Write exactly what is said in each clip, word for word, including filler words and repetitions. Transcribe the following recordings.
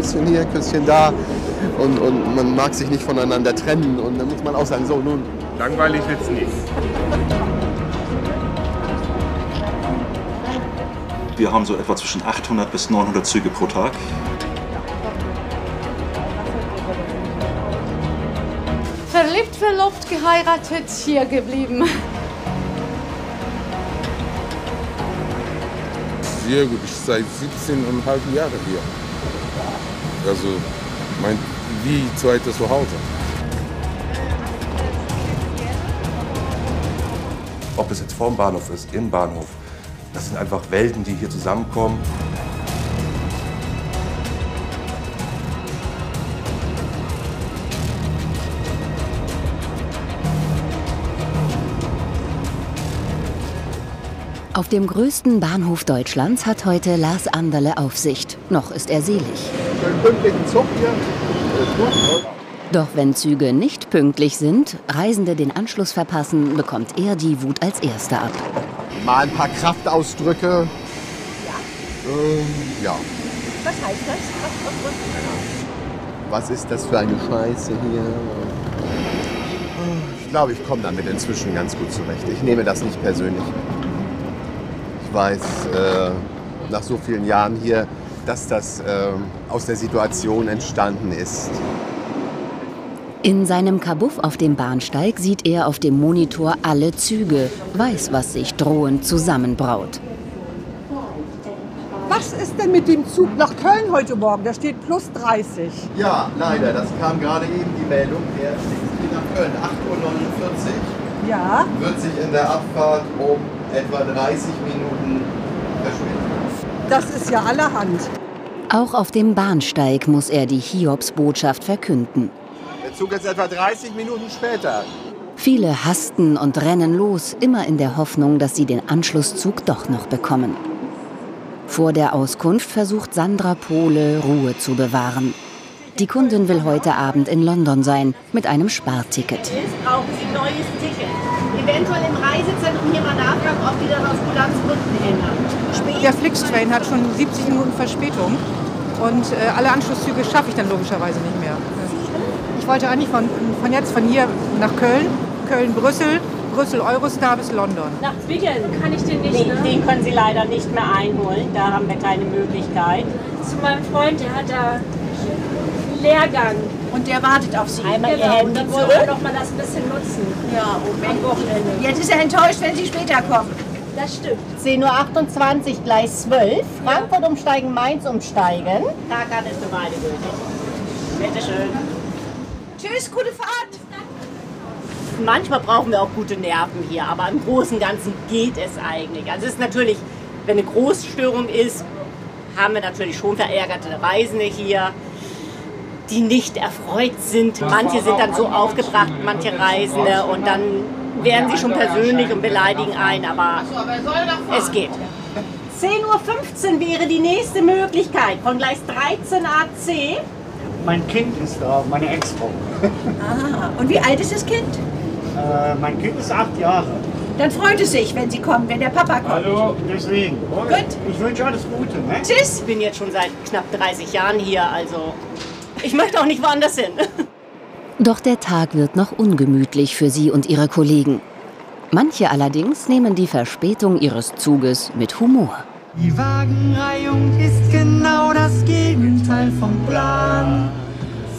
Küsschen hier, Küsschen da. Und, und man mag sich nicht voneinander trennen. Und dann muss man auch sagen, so nun. Langweilig wird's nicht. Wir haben so etwa zwischen achthundert bis neunhundert Züge pro Tag. Verliebt, verlobt, geheiratet, hier geblieben. Sehr gut, ich bin seit siebzehn und ein halb Jahren hier. Also mein wie zweites Zuhause. Ob es jetzt vorm Bahnhof ist, im Bahnhof, das sind einfach Welten, die hier zusammenkommen. Auf dem größten Bahnhof Deutschlands hat heute Lars Anderle Aufsicht. Noch ist er selig. Doch wenn Züge nicht pünktlich sind, Reisende den Anschluss verpassen, bekommt er die Wut als Erster ab. Mal ein paar Kraftausdrücke. Ja. Ähm, ja. Was heißt das? Was ist das für eine Scheiße hier? Ich glaube, ich komme damit inzwischen ganz gut zurecht. Ich nehme das nicht persönlich. Ich weiß äh, nach so vielen Jahren hier, dass das äh, aus der Situation entstanden ist. In seinem Kabuff auf dem Bahnsteig sieht er auf dem Monitor alle Züge, weiß, was sich drohend zusammenbraut. Was ist denn mit dem Zug nach Köln heute Morgen? Da steht plus dreißig. Ja, leider, das kam gerade eben die Meldung. Der steht nach Köln, acht Uhr neunundvierzig. Ja. Wird sich in der Abfahrt um etwa dreißig Minuten verschwinden. Das ist ja allerhand. Auch auf dem Bahnsteig muss er die Hiobsbotschaft verkünden. Der Zug ist etwa dreißig Minuten später. Viele hasten und rennen los, immer in der Hoffnung, dass sie den Anschlusszug doch noch bekommen. Vor der Auskunft versucht Sandra Pohle, Ruhe zu bewahren. Die Kundin will heute Abend in London sein, mit einem Sparticket. Brauchen Sie ein neues Ticket. Eventuell im Reisezentrum hier mal nachfragen, ob die das aus Kulanzgründen ändern. Der Flixtrain hat schon siebzig Minuten Verspätung und äh, alle Anschlusszüge schaffe ich dann logischerweise nicht mehr. Ich wollte eigentlich von, von jetzt, von hier nach Köln, Köln-Brüssel, Brüssel-Eurostar bis London. Nach Bingen kann ich den nicht, ne? Den können Sie leider nicht mehr einholen, da haben wir keine Möglichkeit. Zu meinem Freund, der hat da Lehrgang. Und der wartet auf Sie. Einmal genau. Ihr Handy zurück. Dann wollen wir doch mal das ein bisschen nutzen. Ja, am Wochenende. Jetzt ist er enttäuscht, wenn Sie später kommen. Das stimmt. zehn Uhr achtundzwanzig, Gleis zwölf. Frankfurt ja. Umsteigen, Mainz umsteigen. Da kann es eine Weile gültig. Bitte schön. Tschüss, gute Fahrt. Manchmal brauchen wir auch gute Nerven hier, aber im Großen und Ganzen geht es eigentlich. Also es ist natürlich, wenn eine Großstörung ist, haben wir natürlich schon verärgerte Reisende hier, die nicht erfreut sind. Manche sind dann so aufgebracht, manche Reisende, und dann werden sie schon persönlich und beleidigen einen, aber es geht. zehn Uhr fünfzehn wäre die nächste Möglichkeit von Gleis dreizehn A C. Mein Kind ist da, meine Ex-Frau. Ah, und wie alt ist das Kind? Äh, mein Kind ist acht Jahre. Dann freut es sich, wenn Sie kommen, wenn der Papa kommt. Hallo, deswegen. Gut. Ich wünsche alles Gute. Ne? Tschüss. Ich bin jetzt schon seit knapp dreißig Jahren hier, also ich möchte auch nicht woanders hin. Doch der Tag wird noch ungemütlich für sie und ihre Kollegen. Manche allerdings nehmen die Verspätung ihres Zuges mit Humor. Die Wagenreihung ist genau das Gegenteil vom Plan.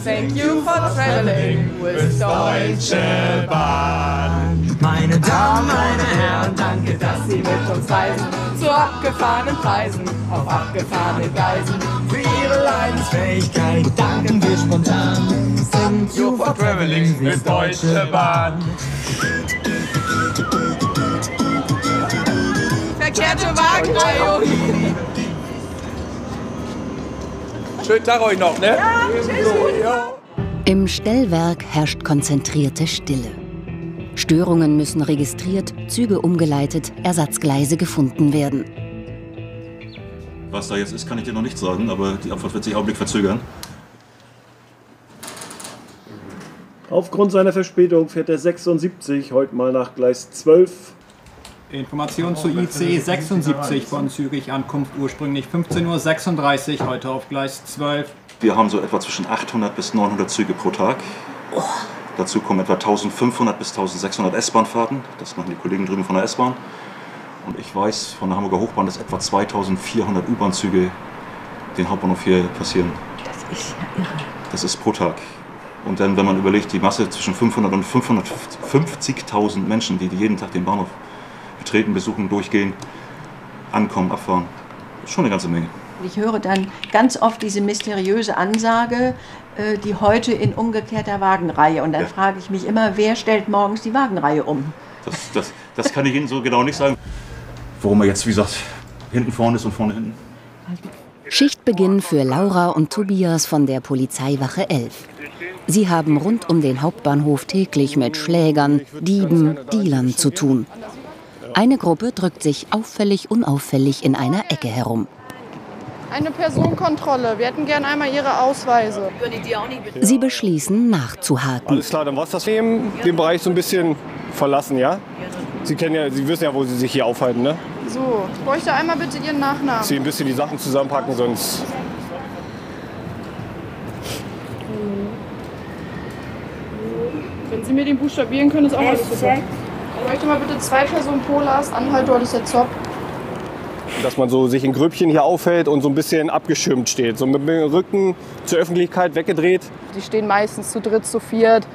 Thank you for traveling with Deutsche Bahn. Meine Damen, meine Herren, danke, dass Sie mit uns reisen. Zu abgefahrenen Preisen, auf abgefahrene Gleisen. Für Ihre Leidensfähigkeit danken wir spontan. Thank you for traveling with Deutsche Bahn. Verkehrte Wagenreihung. Schönen Tag euch noch, ne? Ja, tschüss. Im Stellwerk herrscht konzentrierte Stille. Störungen müssen registriert, Züge umgeleitet, Ersatzgleise gefunden werden. Was da jetzt ist, kann ich dir noch nicht sagen, aber die Abfahrt wird sich Augenblick verzögern. Aufgrund seiner Verspätung fährt der sechsundsiebzig heute mal nach Gleis zwölf. Information zu I C E sechsundsiebzig von Zürich, Ankunft ursprünglich fünfzehn Uhr sechsunddreißig, heute auf Gleis zwölf. Wir haben so etwa zwischen achthundert bis neunhundert Züge pro Tag. Oh. Dazu kommen etwa eintausendfünfhundert bis eintausendsechshundert S-Bahn-Fahrten. Das machen die Kollegen drüben von der S-Bahn. Und ich weiß von der Hamburger Hochbahn, dass etwa zweitausendvierhundert U-Bahn-Züge den Hauptbahnhof hier passieren. Das ist ja irre. Das ist pro Tag. Und dann, wenn man überlegt, die Masse zwischen fünfhundert und fünfhundertfünfzigtausend Menschen, die jeden Tag den Bahnhof betreten, besuchen, durchgehen, ankommen, abfahren, ist schon eine ganze Menge. Ich höre dann ganz oft diese mysteriöse Ansage, äh, die heute in umgekehrter Wagenreihe. Und dann ja. frage ich mich immer, wer stellt morgens die Wagenreihe um? Das, das, das kann ich Ihnen so genau nicht sagen. Warum er jetzt, wie gesagt, hinten vorne ist und vorne hinten. Schichtbeginn für Laura und Tobias von der Polizeiwache elf. Sie haben rund um den Hauptbahnhof täglich mit Schlägern, Dieben, Dealern zu tun. Eine Gruppe drückt sich auffällig, unauffällig in einer Ecke herum. Eine Personenkontrolle. Wir hätten gern einmal Ihre Ausweise. Sie beschließen, nachzuhaken. Alles klar, dann war es das eben, den Bereich so ein bisschen verlassen, ja? Sie kennen ja, Sie wissen ja, wo Sie sich hier aufhalten, ne? So, ich bräuchte einmal bitte Ihren Nachnamen. Sie ein bisschen die Sachen zusammenpacken, sonst... Wenn Sie mir den buchstabieren können, ist auch mal super. Ich bräuchte mal bitte zwei Personen Polars, Anhalt, deutlich der Zopp. Dass man so sich in Gröbchen hier aufhält und so ein bisschen abgeschirmt steht. So mit dem Rücken zur Öffentlichkeit weggedreht. Die stehen meistens zu dritt, zu viert,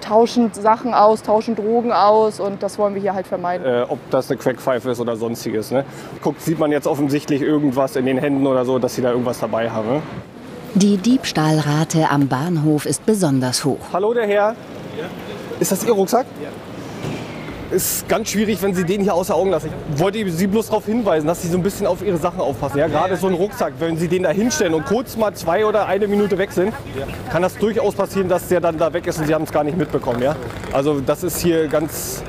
tauschen Sachen aus, tauschen Drogen aus. Und das wollen wir hier halt vermeiden. Äh, ob das eine Crackpfeife ist oder sonstiges. Ne? Guckt, sieht man jetzt offensichtlich irgendwas in den Händen oder so, dass sie da irgendwas dabei haben. Die Diebstahlrate am Bahnhof ist besonders hoch. Hallo, der Herr. Ist das Ihr Rucksack? Ja. Ist ganz schwierig, wenn Sie den hier außer Augen lassen. Ich wollte Sie bloß darauf hinweisen, dass Sie so ein bisschen auf Ihre Sachen aufpassen. Ja, gerade so ein Rucksack, wenn Sie den da hinstellen und kurz mal zwei oder eine Minute weg sind, kann das durchaus passieren, dass der dann da weg ist und Sie haben es gar nicht mitbekommen. Ja? Also das ist hier ganz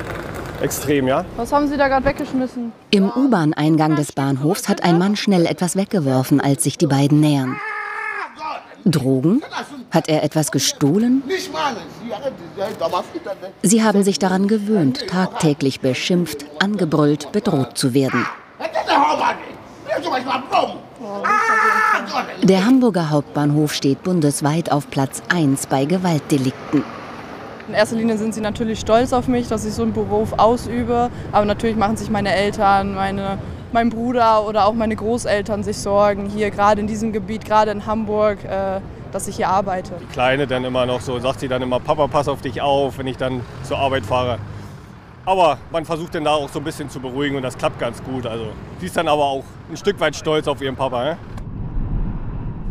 extrem. Ja? Was haben Sie da gerade weggeschmissen? Im U-Bahn-Eingang des Bahnhofs hat ein Mann schnell etwas weggeworfen, als sich die beiden nähern. Drogen? Hat er etwas gestohlen? Sie haben sich daran gewöhnt, tagtäglich beschimpft, angebrüllt, bedroht zu werden. Der Hamburger Hauptbahnhof steht bundesweit auf Platz eins bei Gewaltdelikten. In erster Linie sind sie natürlich stolz auf mich, dass ich so einen Beruf ausübe. Aber natürlich machen sich meine Eltern, meine Mein Bruder oder auch meine Großeltern sich sorgen, hier gerade in diesem Gebiet, gerade in Hamburg, dass ich hier arbeite. Die Kleine dann immer noch so, sagt sie dann immer, Papa, pass auf dich auf, wenn ich dann zur Arbeit fahre. Aber man versucht dann da auch so ein bisschen zu beruhigen und das klappt ganz gut. Also sie ist dann aber auch ein Stück weit stolz auf ihren Papa. Ne?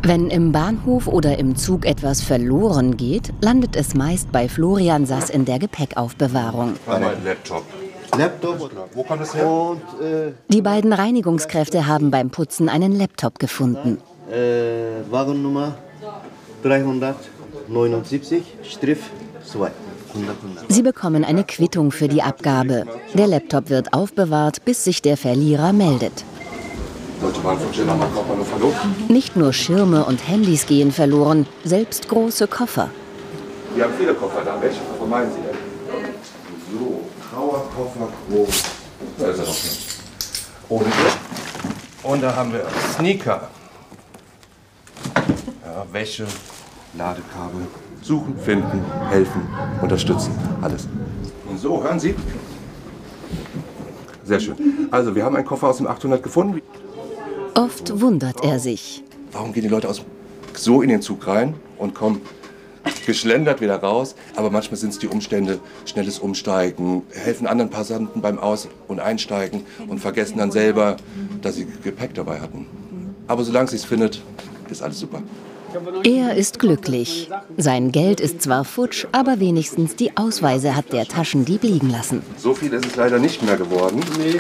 Wenn im Bahnhof oder im Zug etwas verloren geht, landet es meist bei Florian Sass in der Gepäckaufbewahrung. Mein Laptop. Laptop. Wo kommt das her? Und, äh, die beiden Reinigungskräfte haben beim Putzen einen Laptop gefunden. Äh, Wagennummer dreihundertneunundsiebzig Strich zwei. Sie bekommen eine Quittung für die Abgabe. Der Laptop wird aufbewahrt, bis sich der Verlierer meldet. Nicht nur Schirme und Handys gehen verloren, selbst große Koffer. Wir haben viele Koffer da. Welche Koffer meinen Sie denn? So. Trauerkoffer groß. Da ist er doch nicht. Ohne Glück. Und da haben wir Sneaker. Ja, Wäsche, Ladekabel. Suchen, finden, helfen, unterstützen. Alles. Und so, hören Sie. Sehr schön. Also, wir haben einen Koffer aus dem achthundert gefunden. Oft wundert er sich. Warum gehen die Leute aus, so in den Zug rein und kommen geschlendert wieder raus, aber manchmal sind es die Umstände, schnelles Umsteigen, helfen anderen Passanten beim Aus- und Einsteigen und vergessen dann selber, dass sie Gepäck dabei hatten. Aber solange sie es findet, ist alles super. Er ist glücklich. Sein Geld ist zwar futsch, aber wenigstens die Ausweise hat der Taschendieb liegen lassen. So viel ist es leider nicht mehr geworden. Nee,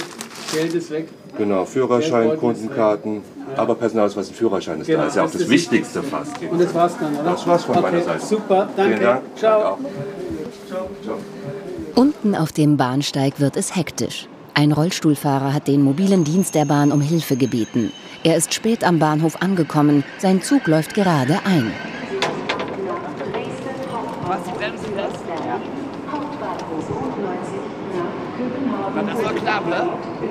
Geld ist weg. Genau, Führerschein, Kundenkarten, aber Personalausweis und Führerschein ist genau, da. Das ist ja auch das, das Wichtigste fast. Und das war's dann, oder? Das war's von okay, meiner Seite. Super, danke. Dank. Ciao. Ciao. Unten auf dem Bahnsteig wird es hektisch. Ein Rollstuhlfahrer hat den mobilen Dienst der Bahn um Hilfe gebeten. Er ist spät am Bahnhof angekommen, sein Zug läuft gerade ein. Was, bremsen das? Das war knapp, ne?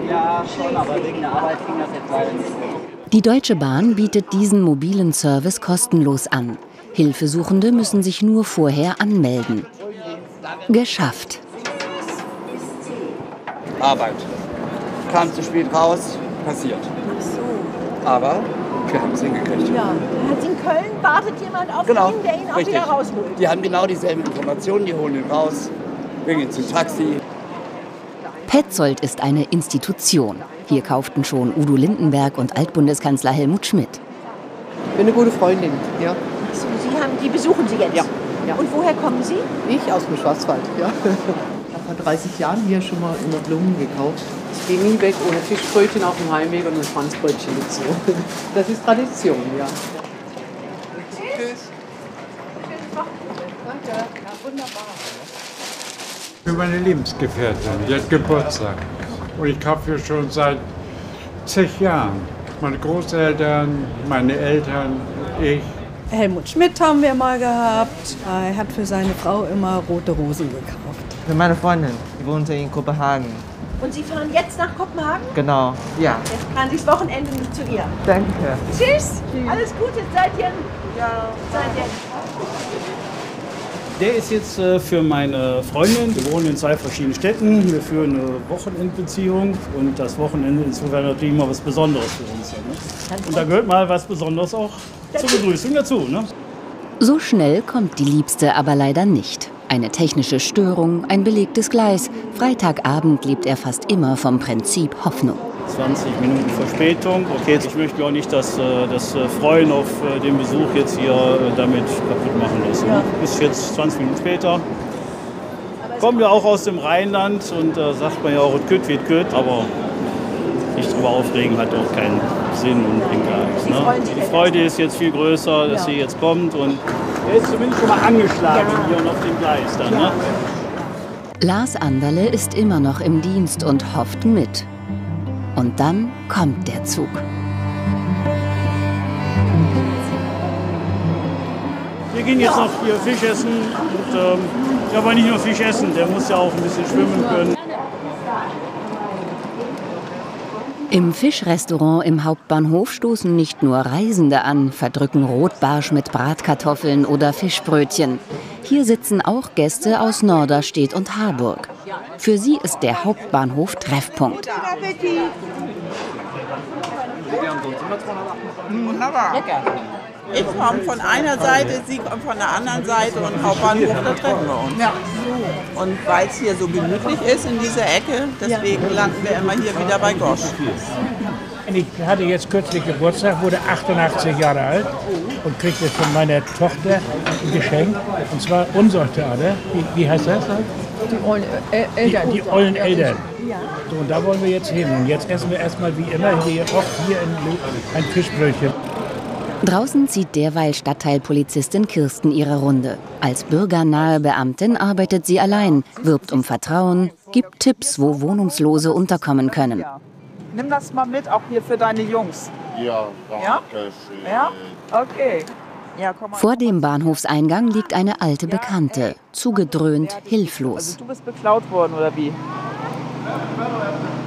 Ja, schon, aber wegen der Arbeit ging das jetzt leider nicht. Die Deutsche Bahn bietet diesen mobilen Service kostenlos an. Hilfesuchende müssen sich nur vorher anmelden. Geschafft. Arbeit. Kam zu spät raus, passiert. Ach so. Aber wir haben es hingekriegt. Ja, in Köln wartet jemand auf genau. ihn, der ihn auch Richtig. wieder rausholt. Die haben genau dieselben Informationen, die holen ihn raus, bringen ihn zum Taxi. Petzold ist eine Institution. Hier kauften schon Udo Lindenberg und Altbundeskanzler Helmut Schmidt. Ich bin eine gute Freundin, ja. Also, Sie haben, die besuchen Sie jetzt? Ja. Ja. Und woher kommen Sie? Ich aus dem Schwarzwald, ja. Vor dreißig Jahren hier schon mal immer Blumen gekauft. Ich gehe nie weg ohne Fischbrötchen auf dem Heimweg und ein Franzbrötchen dazu. Das ist Tradition, ja. Tschüss. Tschüss. Danke. Ja, wunderbar. Für meine Lebensgefährtin, die hat Geburtstag. Und ich kaufe hier schon seit zig Jahren. Meine Großeltern, meine Eltern, ich. Helmut Schmidt haben wir mal gehabt. Er hat für seine Frau immer rote Rosen gekauft. Für meine Freundin, die wohnt in Kopenhagen. Und Sie fahren jetzt nach Kopenhagen? Genau, ja. Jetzt fahren Sie das Wochenende mit zu ihr. Danke. Tschüss, Tschüss. alles Gute, seid ihr. Ja. Seid ihr. Der ist jetzt für meine Freundin. Wir wohnen in zwei verschiedenen Städten. Wir führen eine Wochenendbeziehung. Und das Wochenende ist natürlich immer was Besonderes für uns. Ne? Und da gehört mal was Besonderes auch zur Begrüßung dazu. Ne? So schnell kommt die Liebste aber leider nicht. Eine technische Störung, ein belegtes Gleis. Freitagabend lebt er fast immer vom Prinzip Hoffnung. zwanzig Minuten Verspätung. Okay, ich möchte auch nicht, dass das Freuen auf den Besuch jetzt hier damit kaputt machen lässt. Ne? Ist jetzt zwanzig Minuten später. Kommen wir auch aus dem Rheinland und da sagt man ja auch, Küt wird Küt, aber nicht drüber aufregen hat auch keinen Sinn und bringt gar nichts. Ne? Die Freude ist jetzt viel größer, dass sie jetzt kommt und er ist zumindest schon mal angeschlagen hier und auf dem Gleis dann. Ne? Lars Anderle ist immer noch im Dienst und hofft mit. Und dann kommt der Zug. Wir gehen jetzt noch hier Fisch essen. Und, ähm, ja, aber nicht nur Fisch essen, der muss ja auch ein bisschen schwimmen können. Im Fischrestaurant im Hauptbahnhof stoßen nicht nur Reisende an, verdrücken Rotbarsch mit Bratkartoffeln oder Fischbrötchen. Hier sitzen auch Gäste aus Norderstedt und Harburg. Für sie ist der Hauptbahnhof Treffpunkt. Ich komme von einer Seite, sie kommen von der anderen Seite und Hauptbahnhof, da treffen wir uns. Ja. Und weil es hier so gemütlich ist in dieser Ecke, deswegen landen wir immer hier wieder bei Gosch. Ich hatte jetzt kürzlich Geburtstag, wurde achtundachtzig Jahre alt und kriegte von meiner Tochter ein Geschenk. Und zwar Unsorgtheater. Wie, wie heißt das? Die ollen äh, Eltern. Die, die ollen Eltern. So, und da wollen wir jetzt hin. Und jetzt essen wir erstmal wie immer hier, auch hier in, ein Fischbrötchen. Draußen zieht derweil Stadtteilpolizistin Kirsten ihre Runde. Als bürgernahe Beamtin arbeitet sie allein, wirbt um Vertrauen, gibt Tipps, wo Wohnungslose unterkommen können. Nimm das mal mit, auch hier für deine Jungs. Ja, danke schön. Ja? Okay. Ja, komm mal. Vor dem Bahnhofseingang liegt eine alte Bekannte, zugedröhnt, hilflos. Also du bist beklaut worden, oder wie?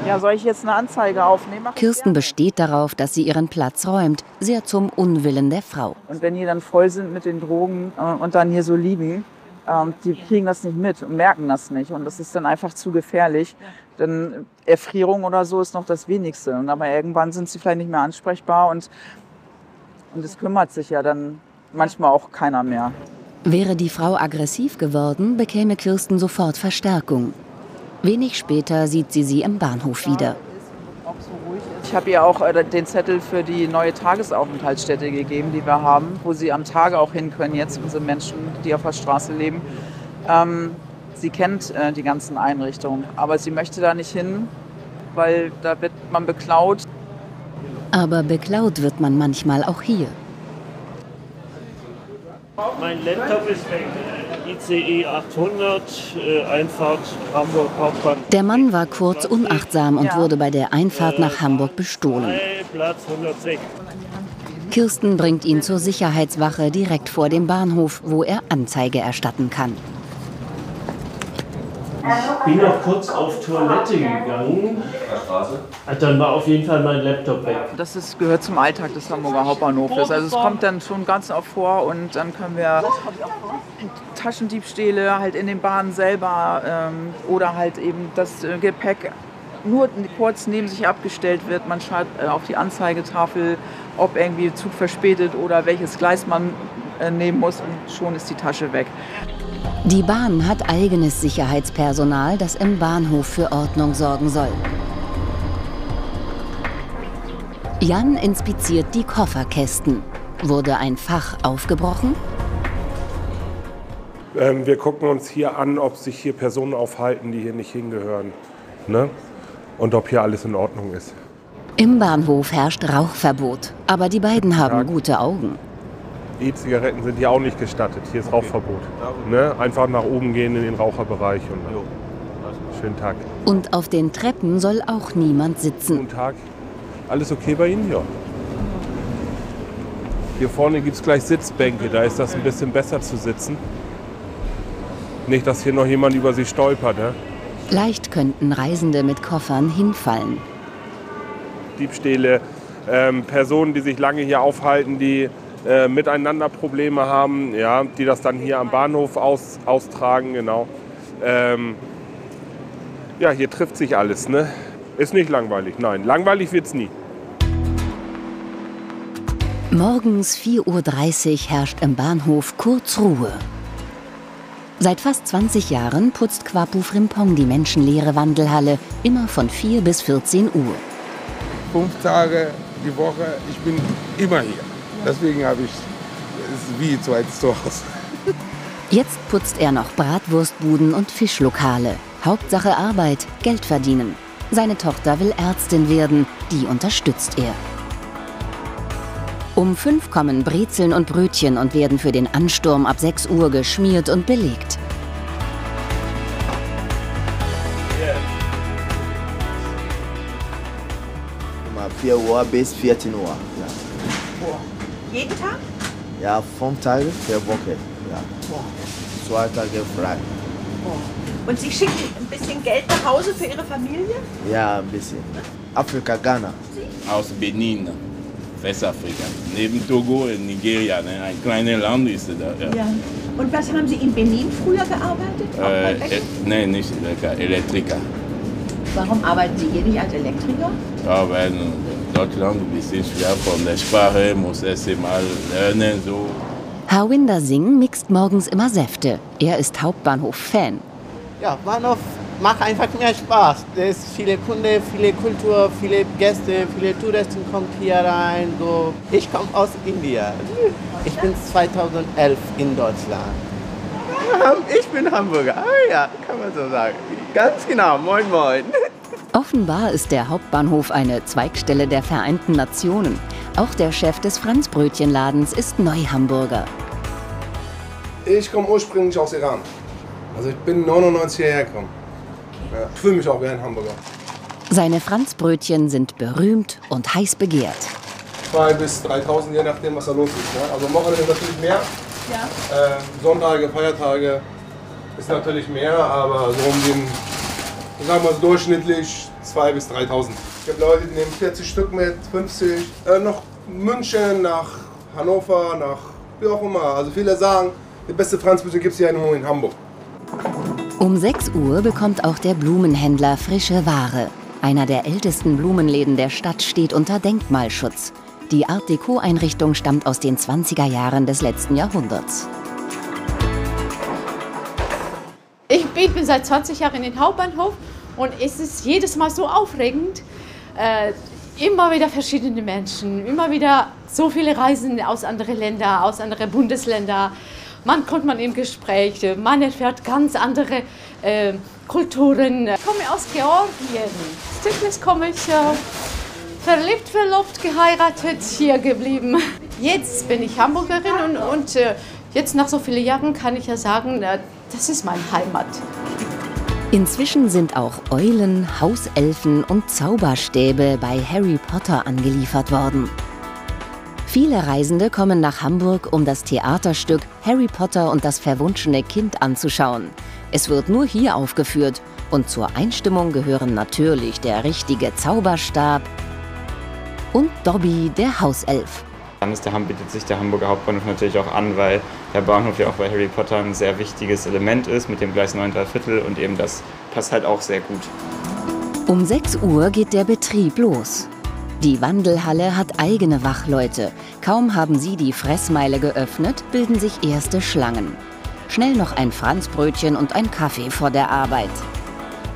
Ja, soll ich jetzt eine Anzeige aufnehmen? Kirsten besteht darauf, dass sie ihren Platz räumt, sehr zum Unwillen der Frau. Und wenn die dann voll sind mit den Drogen und dann hier so liegen, die kriegen das nicht mit und merken das nicht. Und das ist dann einfach zu gefährlich, denn Erfrierung oder so ist noch das Wenigste. Aber irgendwann sind sie vielleicht nicht mehr ansprechbar und es kümmert sich ja dann manchmal auch keiner mehr. Wäre die Frau aggressiv geworden, bekäme Kirsten sofort Verstärkung. Wenig später sieht sie sie im Bahnhof wieder. Ich habe ihr auch den Zettel für die neue Tagesaufenthaltsstätte gegeben, die wir haben, wo sie am Tage auch hin können, jetzt unsere Menschen, die auf der Straße leben. Ähm, sie kennt äh, die ganzen Einrichtungen, aber sie möchte da nicht hin, weil da wird man beklaut. Aber beklaut wird man manchmal auch hier. Mein Laptop ist weg. I C E achthundert, äh, Einfahrt Hamburg Hauptbahnhof. Der Mann war kurz unachtsam und ja. wurde bei der Einfahrt nach Hamburg bestohlen. Platz hundertsechs. Kirsten bringt ihn zur Sicherheitswache direkt vor dem Bahnhof, wo er Anzeige erstatten kann. Ich bin noch kurz auf Toilette gegangen. Dann war auf jeden Fall mein Laptop weg. Das ist, gehört zum Alltag des Hamburger Hauptbahnhofes. Also es kommt dann schon ganz oft vor und dann können wir Taschendiebstähle halt in den Bahnen selber ähm, oder halt eben das äh, Gepäck nur kurz neben sich abgestellt wird. Man schaut äh, auf die Anzeigetafel, ob irgendwie Zug verspätet oder welches Gleis man äh, nehmen muss und schon ist die Tasche weg. Die Bahn hat eigenes Sicherheitspersonal, das im Bahnhof für Ordnung sorgen soll. Jan inspiziert die Kofferkästen. Wurde ein Fach aufgebrochen? Ähm, wir gucken uns hier an, ob sich hier Personen aufhalten, die hier nicht hingehören, ne? Und ob hier alles in Ordnung ist. Im Bahnhof herrscht Rauchverbot, aber die beiden haben ja gute Augen. E-Zigaretten sind hier auch nicht gestattet, hier ist okay. Rauchverbot. Ne? Einfach nach oben gehen in den Raucherbereich und jo. Schönen Tag. Und auf den Treppen soll auch niemand sitzen. Guten Tag, alles okay bei Ihnen? Ja. Hier vorne gibt es gleich Sitzbänke, da ist das ein bisschen besser zu sitzen. Nicht, dass hier noch jemand über Sie stolpert. Ne? Leicht könnten Reisende mit Koffern hinfallen. Diebstähle, ähm, Personen, die sich lange hier aufhalten, die äh, miteinander Probleme haben, ja, die das dann hier am Bahnhof aus, austragen. Genau. Ähm, ja, hier trifft sich alles. Ne? Ist nicht langweilig, nein. Langweilig wird's nie. Morgens vier Uhr dreißig herrscht im Bahnhof kurz Ruhe. Seit fast zwanzig Jahren putzt Quapu Frimpong die menschenleere Wandelhalle immer von vier bis vierzehn Uhr. Fünf Tage die Woche, ich bin immer hier. Deswegen habe ich es wie zweit zu Hause. Jetzt putzt er noch Bratwurstbuden und Fischlokale. Hauptsache Arbeit, Geld verdienen. Seine Tochter will Ärztin werden, die unterstützt er. Um fünf kommen Brezeln und Brötchen und werden für den Ansturm ab sechs Uhr geschmiert und belegt. Immer vier Uhr bis vierzehn Uhr. Ja. Wow. Jeden Tag? Ja, fünf Tage pro Woche. Ja. Wow. Zwei Tage frei. Wow. Und Sie schicken ein bisschen Geld nach Hause für Ihre Familie? Ja, ein bisschen. Afrika, Ghana. Sie? Aus Benin. Westafrika, neben Togo in Nigeria, ne? Ein kleines Land ist da. Ja. Ja. Und was haben Sie in Benin früher gearbeitet? Äh, äh, Nein, nicht Elektriker, Elektriker. Warum arbeiten Sie hier nicht als Elektriker? Ja, weil in Deutschland ein bisschen schwer von der Sprache, muss erst mal lernen. So. Hawinder Singh mixt morgens immer Säfte. Er ist Hauptbahnhof-Fan. Ja, Bahnhof macht einfach mehr Spaß. Es ist viele Kunden, viele Kultur, viele Gäste, viele Touristen kommen hier rein. So. Ich komme aus Indien. Ich bin zweitausendelf in Deutschland. Ich bin Hamburger. Ah ja, kann man so sagen. Ganz genau. Moin, moin. Offenbar ist der Hauptbahnhof eine Zweigstelle der Vereinten Nationen. Auch der Chef des Franzbrötchenladens ist Neuhamburger. Ich komme ursprünglich aus Iran. Also ich bin neunundneunzig hierher gekommen. Ja, ich fühle mich auch wie ein Hamburger. Seine Franzbrötchen sind berühmt und heiß begehrt. zweitausend bis dreitausend, je nachdem, was da los ist. Ne? Also am Wochenende ist natürlich mehr. Ja. Äh, Sonntage, Feiertage ist natürlich mehr, aber so um den, sagen wir mal, durchschnittlich zweitausend bis dreitausend. Ich habe Leute, die nehmen vierzig Stück mit, fünfzig. Äh, nach München, nach Hannover, nach wie auch immer. Also viele sagen, die beste Franzbrötchen gibt es hier nur in Hamburg. Um sechs Uhr bekommt auch der Blumenhändler frische Ware. Einer der ältesten Blumenläden der Stadt steht unter Denkmalschutz. Die Art-Deco-Einrichtung stammt aus den zwanziger Jahren des letzten Jahrhunderts. Ich bin seit zwanzig Jahren in den Hauptbahnhof und es ist jedes Mal so aufregend. Äh, immer wieder verschiedene Menschen, immer wieder so viele Reisende aus anderen Ländern, aus anderen Bundesländern. Man kommt man in Gespräche, man erfährt ganz andere äh, Kulturen. Ich komme aus Georgien. Stücklich komme ich äh, verliebt, verlobt, geheiratet, hier geblieben. Jetzt bin ich Hamburgerin und, und äh, jetzt nach so vielen Jahren kann ich ja sagen, äh, das ist meine Heimat. Inzwischen sind auch Eulen, Hauselfen und Zauberstäbe bei Harry Potter angeliefert worden. Viele Reisende kommen nach Hamburg, um das Theaterstück Harry Potter und das verwunschene Kind anzuschauen. Es wird nur hier aufgeführt und zur Einstimmung gehören natürlich der richtige Zauberstab und Dobby, der Hauself. Dann ist der, bietet sich der Hamburger Hauptbahnhof natürlich auch an, weil der Bahnhof ja auch bei Harry Potter ein sehr wichtiges Element ist mit dem Gleis neun drei Viertel und eben das passt halt auch sehr gut. Um sechs Uhr geht der Betrieb los. Die Wandelhalle hat eigene Wachleute. Kaum haben sie die Fressmeile geöffnet, bilden sich erste Schlangen. Schnell noch ein Franzbrötchen und ein Kaffee vor der Arbeit.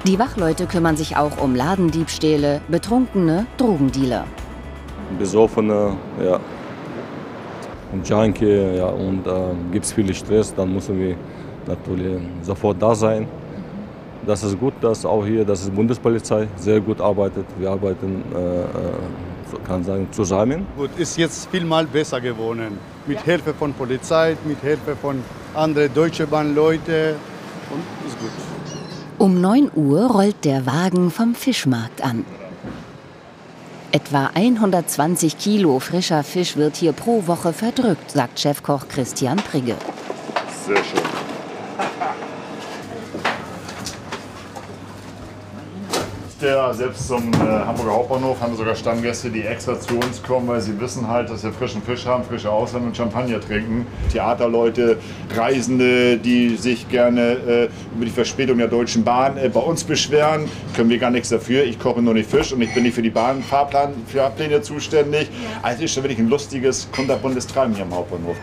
Die Wachleute kümmern sich auch um Ladendiebstähle, Betrunkene, Drogendealer. Besoffene, ja. Und Junkie, ja, und äh, gibt es viel Stress, dann müssen wir natürlich sofort da sein. Das ist gut, dass auch hier, dass die Bundespolizei sehr gut arbeitet. Wir arbeiten, äh, kann sagen, zusammen. Gut, ist jetzt viel mal besser geworden. Mit ja. Hilfe von Polizei, mit Hilfe von anderen Deutsche Bahn-Leuten und ist gut. Um neun Uhr rollt der Wagen vom Fischmarkt an. Etwa hundertzwanzig Kilo frischer Fisch wird hier pro Woche verdrückt, sagt Chefkoch Christian Prigge. Sehr schön. Ja, selbst zum äh, Hamburger Hauptbahnhof haben wir sogar Stammgäste, die extra zu uns kommen, weil sie wissen halt, dass wir frischen Fisch haben, frische Austern und Champagner trinken. Theaterleute, Reisende, die sich gerne äh, über die Verspätung der Deutschen Bahn äh, bei uns beschweren, können wir gar nichts dafür. Ich koche nur nicht Fisch und ich bin nicht für die Bahnfahrpläne zuständig. Also ist schon wirklich ein lustiges, kunterbuntes Treiben hier am Hauptbahnhof.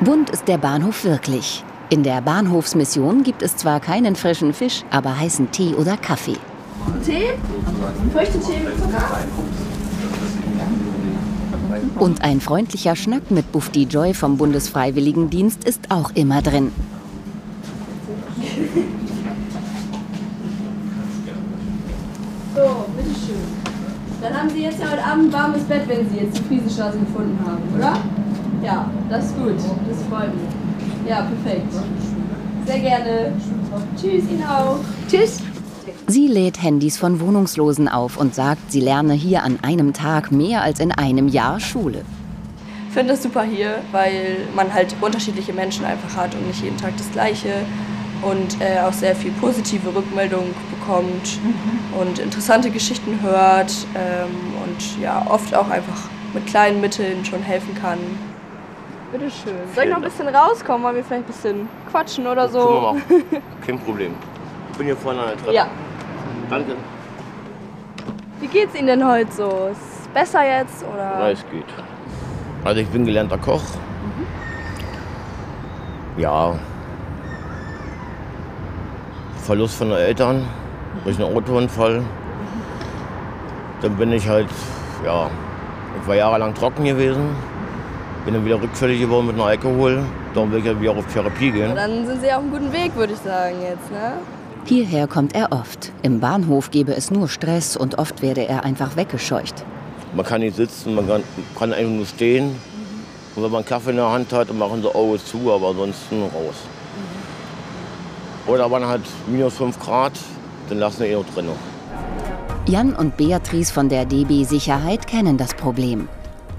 Bunt ist der Bahnhof wirklich. In der Bahnhofsmission gibt es zwar keinen frischen Fisch, aber heißen Tee oder Kaffee. Tee? Früchtetee? Und ein freundlicher Schnack mit Bufti Joy vom Bundesfreiwilligendienst ist auch immer drin. So, bitteschön. Dann haben Sie jetzt ja heute Abend ein warmes Bett, wenn Sie jetzt die Friesenstraße gefunden haben, oder? Ja, das ist gut. Das freut mich. Ja, perfekt. Sehr gerne. Tschüss Ihnen auch. Tschüss. Sie lädt Handys von Wohnungslosen auf und sagt, sie lerne hier an einem Tag mehr als in einem Jahr Schule. Ich finde das super hier, weil man halt unterschiedliche Menschen einfach hat und nicht jeden Tag das Gleiche. Und äh, auch sehr viel positive Rückmeldung bekommt mhm. und interessante Geschichten hört. Ähm, und ja, oft auch einfach mit kleinen Mitteln schon helfen kann. Bitte schön. Soll ich noch ein bisschen rauskommen, weil wir vielleicht ein bisschen quatschen oder so? Können wir auch. Kein Problem. Ich bin hier vorne an der Treppe. Ja. Danke. Wie geht's Ihnen denn heute so? Ist es besser jetzt? Oder? Ja, es geht. Also ich bin gelernter Koch. Mhm. Ja. Verlust von den Eltern durch einen Autounfall. Dann bin ich halt, ja, ich war jahrelang trocken gewesen. Bin dann wieder rückfällig geworden mit einem Alkohol. Darum will ich ja wieder auf Therapie gehen. Aber dann sind Sie auf einem guten Weg, würde ich sagen jetzt, ne? Hierher kommt er oft. Im Bahnhof gäbe es nur Stress und oft werde er einfach weggescheucht. Man kann nicht sitzen, man kann, kann einfach nur stehen. Mhm. Und wenn man einen Kaffee in der Hand hat, dann machen sie Augen zu, aber ansonsten raus. Mhm. Oder man hat minus fünf Grad, dann lassen wir ihn auch drin. Jan und Beatrice von der D B Sicherheit kennen das Problem.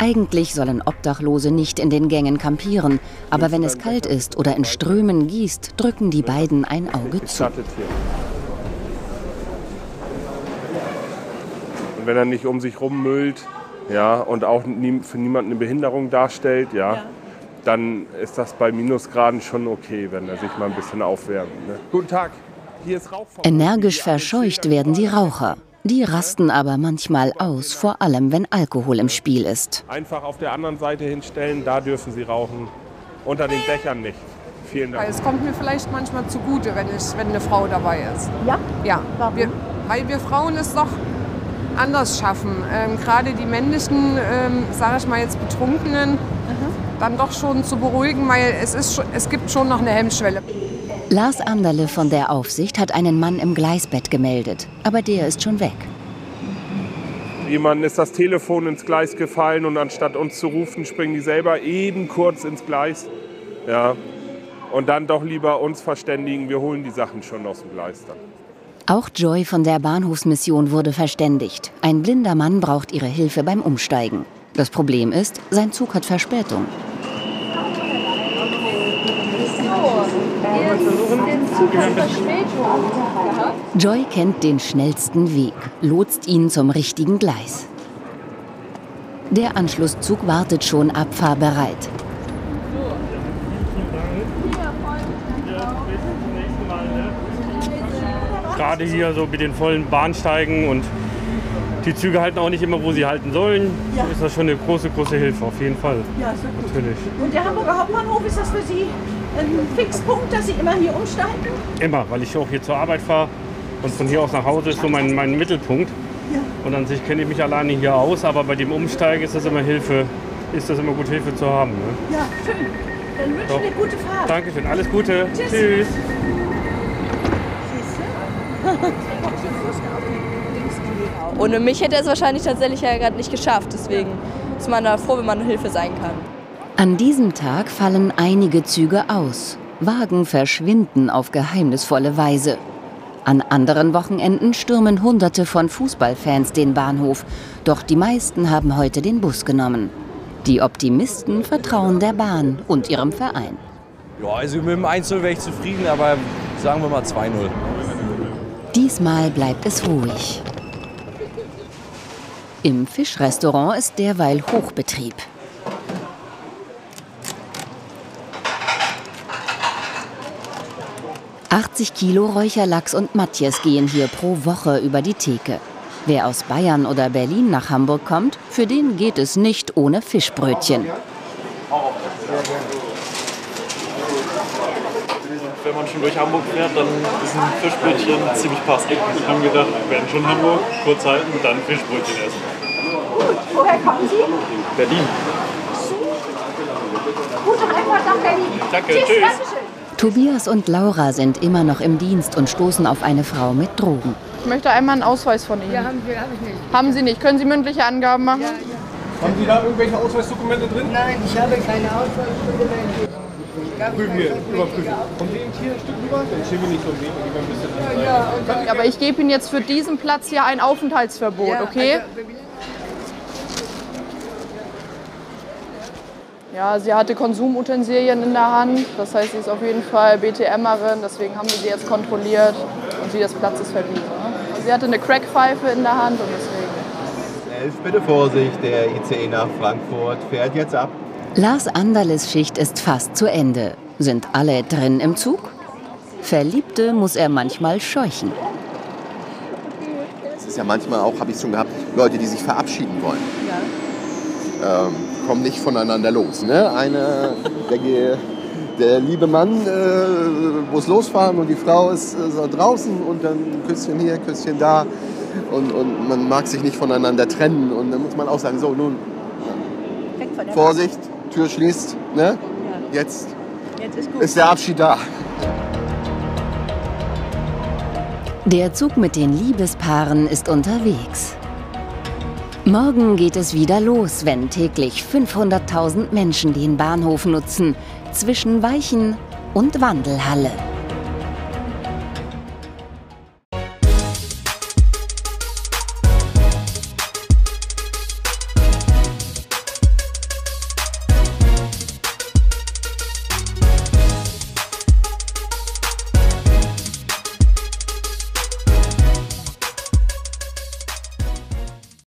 Eigentlich sollen Obdachlose nicht in den Gängen kampieren, aber wenn es kalt ist oder in Strömen gießt, drücken die beiden ein Auge zu. Und wenn er nicht um sich rummüllt, ja, und auch nie, für niemanden eine Behinderung darstellt, ja, ja, dann ist das bei Minusgraden schon okay, wenn er sich mal ein bisschen aufwärmt. Ne? Guten Tag, hier ist Rauchverbot. Energisch verscheucht werden die Raucher. Die rasten aber manchmal aus, vor allem wenn Alkohol im Spiel ist. Einfach auf der anderen Seite hinstellen, da dürfen sie rauchen. Unter den Dächern nicht. Vielen Dank. Es kommt mir vielleicht manchmal zugute, wenn, ich, wenn eine Frau dabei ist. Ja? Ja. Warum? Wir, weil wir Frauen es doch anders schaffen. Ähm, gerade die männlichen, ähm, sage ich mal jetzt Betrunkenen, mhm. dann doch schon zu beruhigen, weil es, ist, es gibt schon noch eine Hemmschwelle. Lars Anderle von der Aufsicht hat einen Mann im Gleisbett gemeldet, aber der ist schon weg. Jemandem ist das Telefon ins Gleis gefallen und anstatt uns zu rufen, springen die selber eben kurz ins Gleis. Ja. Und dann doch lieber uns verständigen, wir holen die Sachen schon aus dem Gleis dann. Auch Joy von der Bahnhofsmission wurde verständigt. Ein blinder Mann braucht ihre Hilfe beim Umsteigen. Das Problem ist, sein Zug hat Verspätung. Jetzt den Zug Joy kennt den schnellsten Weg, lotst ihn zum richtigen Gleis. Der Anschlusszug wartet schon abfahrbereit. Gerade hier so mit den vollen Bahnsteigen und die Züge halten auch nicht immer, wo sie halten sollen. Ja. Ist das schon eine große, große Hilfe, auf jeden Fall. Ja, sehr gut. Natürlich. Und der Hamburger Hauptbahnhof, ist das für Sie ein Fixpunkt, dass Sie immer hier umsteigen? Immer, weil ich auch hier zur Arbeit fahre und von hier aus nach Hause ist so mein, mein Mittelpunkt. Ja. Und an sich kenne ich mich alleine hier aus, aber bei dem Umsteigen ist das immer Hilfe, ist das immer gut Hilfe zu haben. Ne? Ja, schön. Dann wünsche ich eine gute Fahrt. Dankeschön, alles Gute. Tschüss. Tschüss. Ohne mich hätte er es wahrscheinlich tatsächlich ja gerade nicht geschafft. Deswegen ist man da froh, wenn man Hilfe sein kann. An diesem Tag fallen einige Züge aus. Wagen verschwinden auf geheimnisvolle Weise. An anderen Wochenenden stürmen Hunderte von Fußballfans den Bahnhof. Doch die meisten haben heute den Bus genommen. Die Optimisten vertrauen der Bahn und ihrem Verein. Ja, also mit dem eins zu null wäre ich zufrieden, aber sagen wir mal zwei null. Diesmal bleibt es ruhig. Im Fischrestaurant ist derweil Hochbetrieb. achtzig Kilo Räucherlachs und Matjes gehen hier pro Woche über die Theke. Wer aus Bayern oder Berlin nach Hamburg kommt, für den geht es nicht ohne Fischbrötchen. Wenn man schon durch Hamburg fährt, dann ist ein Fischbrötchen ziemlich passend. Wir haben gedacht, wir werden schon Hamburg, kurz halten und dann Fischbrötchen essen. Gut, woher kommen Sie? Berlin. Gute Einfahrt nach Berlin. Danke, tschüss. tschüss. Tobias und Laura sind immer noch im Dienst und stoßen auf eine Frau mit Drogen. Ich möchte einmal einen Ausweis von Ihnen. Ja, haben Sie, hab ich nicht. Haben Sie nicht? Können Sie mündliche Angaben machen? Ja, ja. Haben Sie da irgendwelche Ausweisdokumente drin? Nein, ich habe keine Ausweisdokumente. Prüfen wir, überprüfen. Kommt eben hier ein Stück rüber? Dann stehen wir nicht so im Weg, gehen wir ein bisschen. Ja, ja, okay. Aber ich gebe Ihnen jetzt für diesen Platz hier ein Aufenthaltsverbot, okay? Ja, sie hatte Konsumutensilien in der Hand. Das heißt, sie ist auf jeden Fall BTMerin. Deswegen haben wir sie jetzt kontrolliert und sie des Platzes verwiesen. Sie hatte eine Crackpfeife in der Hand und deswegen. elf, bitte Vorsicht, der I C E nach Frankfurt fährt jetzt ab. Lars Anderles Schicht ist fast zu Ende. Sind alle drin im Zug? Verliebte muss er manchmal scheuchen. Es ist ja manchmal auch, habe ich schon gehabt, Leute, die sich verabschieden wollen. Ja. Ähm, kommen nicht voneinander los. Ne? Eine, der, der liebe Mann äh, muss losfahren und die Frau ist äh, draußen und dann Küsschen hier, Küsschen da. Und, und man mag sich nicht voneinander trennen. Und dann muss man auch sagen, so nun, Vorsicht, Tür schließt, ne? Ja. Jetzt, Jetzt ist, gut. ist der Abschied da. Der Zug mit den Liebespaaren ist unterwegs. Morgen geht es wieder los, wenn täglich fünfhunderttausend Menschen den Bahnhof nutzen. Zwischen Weichen und Wandelhalle.